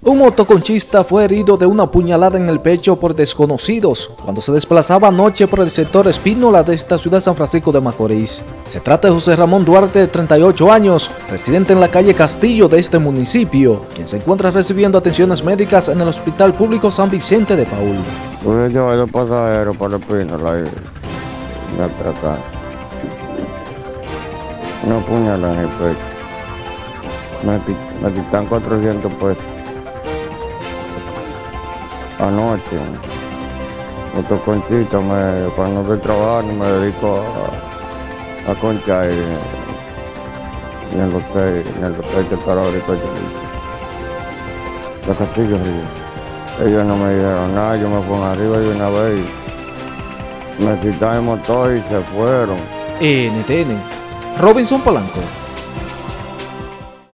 Un motoconchista fue herido de una puñalada en el pecho por desconocidos cuando se desplazaba anoche por el sector Espínola de esta ciudad San Francisco de Macorís. Se trata de José Ramón Duarte, de 38 años, residente en la calle Castillo de este municipio, quien se encuentra recibiendo atenciones médicas en el Hospital Público San Vicente de Paúl. Voy llevando pasajeros para Espínola y me atracaron. Una puñalada en el pecho. Me quitan 400 pesos. Anoche, otro conchito, cuando estoy trabajando me dedico a conchar y en el hotel que estaba ahorita los Castillos. Ellos no me dijeron nada, yo me pongo arriba de una vez, me quitaron el motor y se fueron. NTN, Robinson Polanco.